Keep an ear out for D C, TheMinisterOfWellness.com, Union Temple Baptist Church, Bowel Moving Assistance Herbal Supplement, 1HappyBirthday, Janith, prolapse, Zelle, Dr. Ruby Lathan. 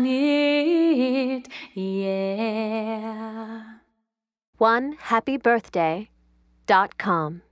Janith, yeah. 1HappyBirthday.com